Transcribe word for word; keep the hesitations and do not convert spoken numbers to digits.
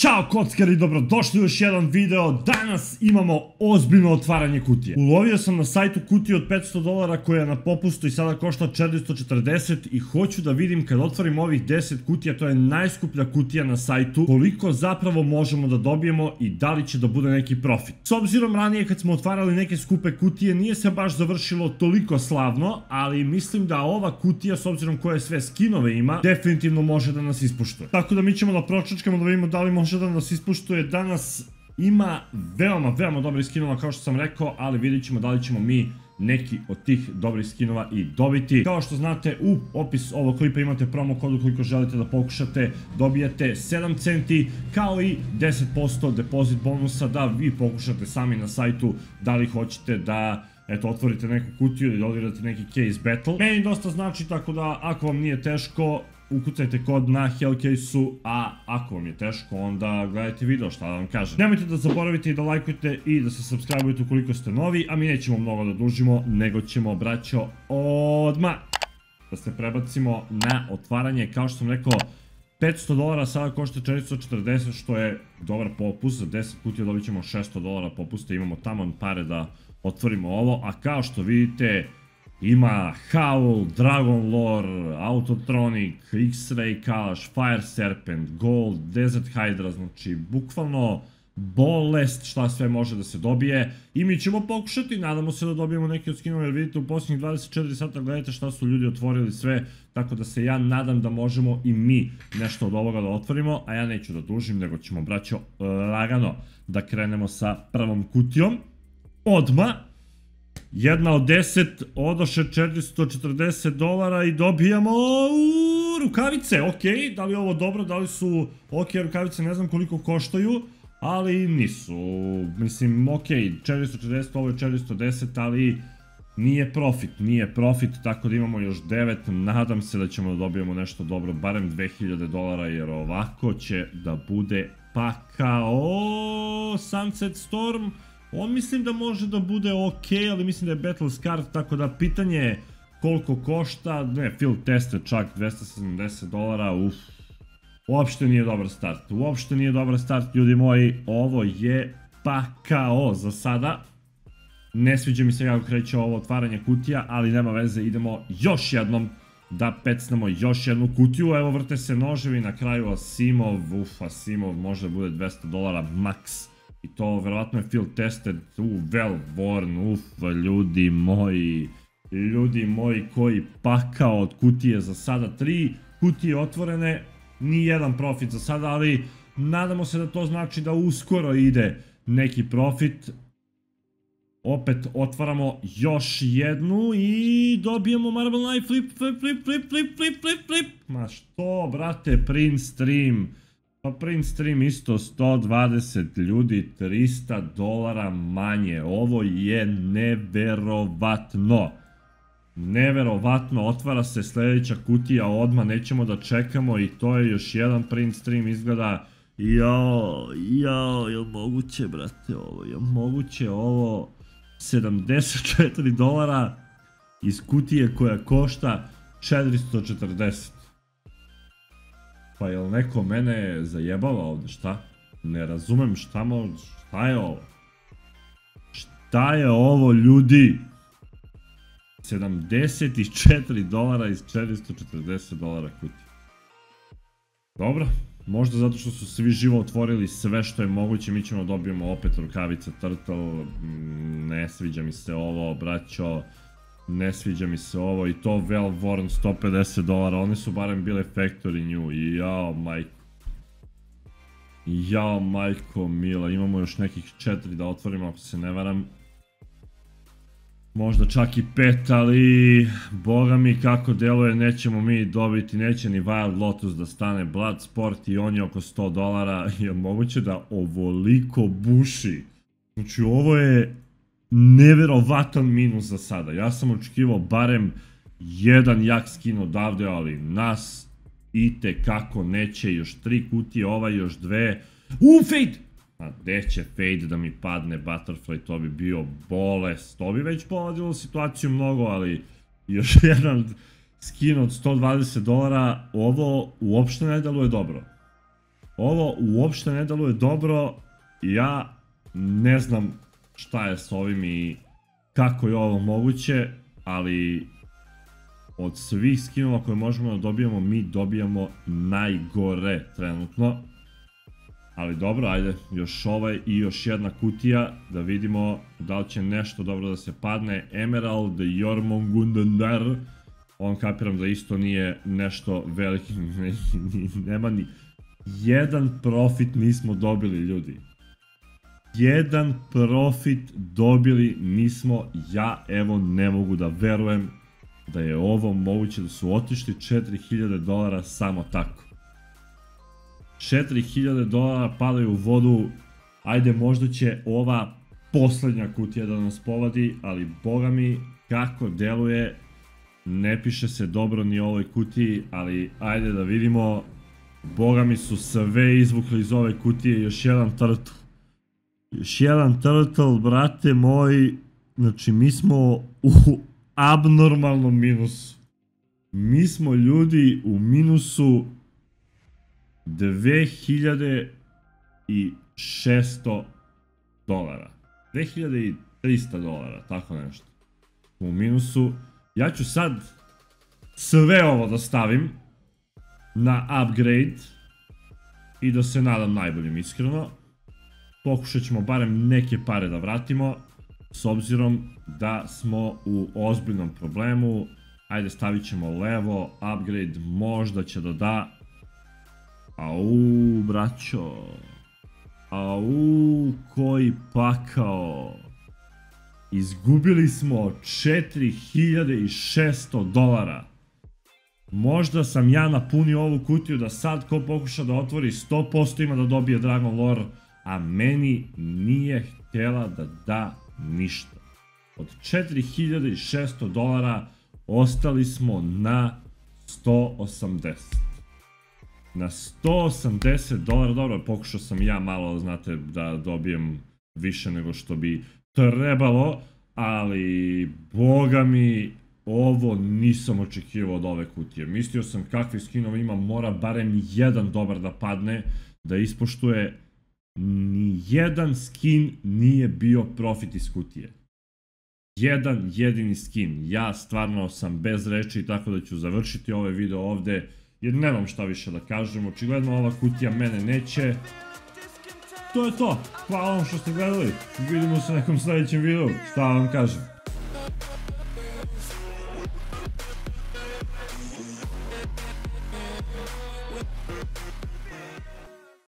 Ćao kockari, dobrodošli u još jedan video. Danas imamo ozbiljno otvaranje kutije. Ulovio sam na sajtu kutiju od petsto dolara koja je na popustu i sada košta četiristo četrdeset i hoću da vidim kad otvorim ovih deset kutija, to je najskuplja kutija na sajtu, koliko zapravo možemo da dobijemo i da li će da bude neki profit. S obzirom ranije kad smo otvarali neke skupe kutije nije se baš završilo toliko slavno, ali mislim da ova kutija, s obzirom koje sve skinove ima, definitivno može da nas ispuštuje. Tako da mi ćemo da pročačkamo da vidimo da li može da nas ispuštuje. Danas ima veoma, veoma dobrih skinova kao što sam rekao, ali vidit ćemo da li ćemo mi neki od tih dobrih skinova i dobiti. Kao što znate, u opis ovog klipa imate promo kod ukoliko želite da pokušate, dobijate sedam centi kao i deset posto depozit bonusa da vi pokušate sami na sajtu da li hoćete da eto otvorite neku kutiju ili da odigrate neki case battle. Meni dosta znači, tako da ako vam nije teško ukucajte kod na Hellcase-u, a ako vam je teško onda gledajte video šta da vam kažem. Nemojte da zaboravite i da lajkujete i da se subscribeujete ukoliko ste novi, a mi nećemo mnogo da dužimo, nego ćemo, braćo, odmah da se prebacimo na otvaranje. Kao što sam rekao, petsto dolara sada košta četiristo četrdeset, što je dobar popust. Za deset kutija dobit ćemo šesto dolara popusta, imamo taman pare da otvorimo ovo, a kao što vidite ima Howl, Dragon Lore, Autotronic, X-Ray Kalash, Fire Serpent, Gold, Desert Hydra, znači bukvalno bolest šta sve može da se dobije i mi ćemo pokušati, nadamo se da dobijemo neki od skinova, jer vidite u posljednjih dvadeset četiri sata gledajte šta su ljudi otvorili sve, tako da se ja nadam da možemo i mi nešto od ovoga da otvorimo, a ja neću da dužim, nego ćemo, braćo, lagano da krenemo sa prvom kutijom. Odmah, jedna od deset, odoše četiristo četrdeset dolara i dobijamo rukavice. Ok, da li je ovo dobro, da li su ok rukavice, ne znam koliko koštaju, ali nisu, mislim, ok, četiristo četrdeset, ovo je četiristo deset, ali nije profit, nije profit, tako da imamo još devet, nadam se da ćemo da dobijemo nešto dobro, barem dve hiljade dolara, jer ovako će da bude pa kao Sunset Storm. On mislim da može da bude okej, ali mislim da je Battles card, tako da pitanje je koliko košta. Ne, field test je čak dvesta sedamdeset dolara, uff, uopšte nije dobar start, uopšte nije dobar start, ljudi moji, ovo je pa kao za sada. Ne sviđa mi se kako kreće ovo otvaranje kutija, ali nema veze, idemo još jednom da pecnemo još jednu kutiju. Evo, vrte se noževi, na kraju Asimov, uff, Asimov može da bude dvesta dolara maks. I to verovatno je field tested, u well worn, uff, ljudi moji, ljudi moji, koji pakao od kutije za sada. Tri kutije otvorene, ni jedan profit za sada, ali nadamo se da to znači da uskoro ide neki profit. Opet otvaramo još jednu i dobijemo Marble life, flip, flip, flip, flip, flip, flip, flip, flip. Ma što, brate, print stream. Pa print stream isto sto dvadeset ljudi, trista dolara manje, ovo je neverovatno, neverovatno. Otvara se sljedeća kutija odmah, nećemo da čekamo i to je još jedan print stream, izgleda. Jao, jao, jel moguće, brate, ovo, jel moguće ovo, sedamdeset četiri dolara iz kutije koja košta četiristo četrdeset. Pa jel neko mene zajebava ovdje, šta? Ne razumem šta možda, šta je ovo? Šta je ovo, ljudi? sedamdeset četiri dolara iz četiristo četrdeset dolara kutije. Dobro, možda zato što su svi živo otvorili sve što je moguće, mi ćemo dobijemo opet rukavice turtle. Ne sviđa mi se ovo, braćo. Ne sviđa mi se ovo i to well worn sto pedeset dolara, one su barem bile factory new i jao majko. Jao majko mila, imamo još nekih četiri da otvorimo ako se ne varam. Možda čak i pet, ali boga mi kako deluje nećemo mi dobiti, neće ni Wild Lotus da stane, Blood Sport i on je oko sto dolara. Je moguće da ovoliko buši? Znači ovo je neverovatan minus za sada. Ja sam očekivao barem jedan jak skin odavde, ali nas i te kako neće. Još tri kutije, ovaj još dve. Uuu, fade! A gde će fade da mi padne butterfly, to bi bio bolest. To bi već povadilo situaciju mnogo, ali još jedan skin od sto dvadeset dolara, ovo uopšte ne deluje dobro. Ovo uopšte ne deluje dobro, ja ne znam šta je s ovim i kako je ovo moguće, ali od svih skinova koje možemo da dobijamo, mi dobijamo najgore trenutno. Ali dobro, ajde, još ovaj i još jedna kutija, da vidimo da li će nešto dobro da se padne. Emerald Jormungandr, on kapiram da isto nije nešto veliki, nema ni... Jedan profit nismo dobili, ljudi. Jedan profit dobili nismo, ja evo ne mogu da verujem da je ovo moguće, da su otišli četiri hiljade dolara samo tako. četiri hiljade dolara padaju u vodu, ajde možda će ova poslednja kutija da nas povadi, ali boga mi kako deluje, ne piše se dobro ni ovoj kutiji, ali ajde da vidimo. Boga mi su sve izvukli iz ove kutije, još jedan turtle. Još jedan turtle, brate moj, znači mi smo u abnormalnom minusu. Mi smo, ljudi, u minusu dve hiljade šesto dolara. dve hiljade trista dolara, tako nešto. U minusu, ja ću sad sve ovo da stavim na upgrade i da se nadam najboljim, iskreno. Pokušat ćemo barem neke pare da vratimo, s obzirom da smo u ozbiljnom problemu. Ajde, stavit ćemo levo, upgrade možda će da da. Au, braćo. Au, koji pakao. Izgubili smo četiri hiljade šesto dolara. Možda sam ja napunio ovu kutiju da sad ko pokuša da otvori sto posto ima da dobije Dragon Lore, a meni nije htjela da da ništa. Od četiri hiljade šesto dolara ostali smo na sto osamdeset. Na sto osamdeset dolara, dobro, pokušao sam ja malo, znate, da dobijem više nego što bi trebalo, ali boga mi... Ovo nisam očekivao od ove kutije. Mislio sam kakvi skinova ima, mora barem jedan dobar da padne, da ispoštuje. Nijedan skin nije bio profit iz kutije. Jedan jedini skin. Ja stvarno sam bez reči, tako da ću završiti ovaj video ovde, jer nemam šta više da kažem. Očigledno ova kutija mene neće. To je to. Hvala vam što ste gledali. Vidimo se u nekom sledećem videu. Šta vam kažem.